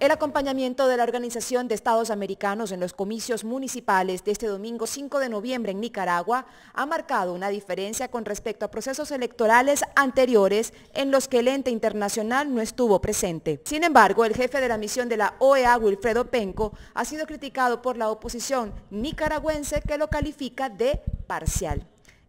El acompañamiento de la Organización de Estados Americanos en los comicios municipales de este domingo 5 de noviembre en Nicaragua ha marcado una diferencia con respecto a procesos electorales anteriores en los que el ente internacional no estuvo presente. Sin embargo, el jefe de la misión de la OEA, Wilfredo Penco, ha sido criticado por la oposición nicaragüense que lo califica de parcial.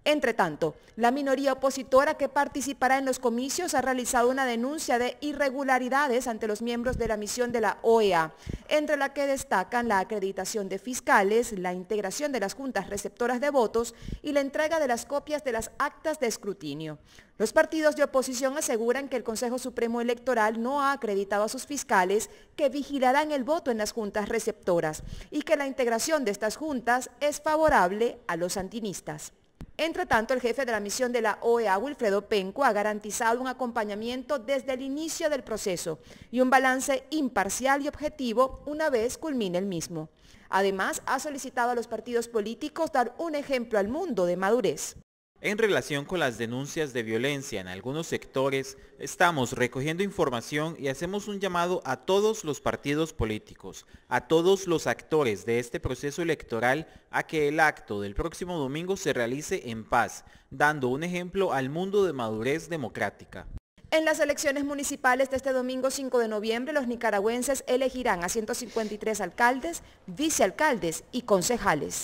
Entre tanto, la minoría opositora que participará en los comicios ha realizado una denuncia de irregularidades ante los miembros de la misión de la OEA, entre la que destacan la acreditación de fiscales, la integración de las juntas receptoras de votos y la entrega de las copias de las actas de escrutinio. Los partidos de oposición aseguran que el Consejo Supremo Electoral no ha acreditado a sus fiscales que vigilarán el voto en las juntas receptoras y que la integración de estas juntas es favorable a los sandinistas. Entre tanto, el jefe de la misión de la OEA, Wilfredo Penco, ha garantizado un acompañamiento desde el inicio del proceso y un balance imparcial y objetivo una vez culmine el mismo. Además, ha solicitado a los partidos políticos dar un ejemplo al mundo de madurez. En relación con las denuncias de violencia en algunos sectores, estamos recogiendo información y hacemos un llamado a todos los partidos políticos, a todos los actores de este proceso electoral, a que el acto del próximo domingo se realice en paz, dando un ejemplo al mundo de madurez democrática. En las elecciones municipales de este domingo 5 de noviembre, los nicaragüenses elegirán a 153 alcaldes, vicealcaldes y concejales.